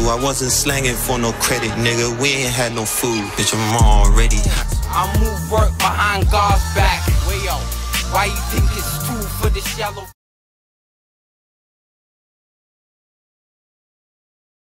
I wasn't slanging for no credit, nigga. We ain't had no food, bitch. I'm already. I move work behind God's back. Why you think it's cool for the shallow?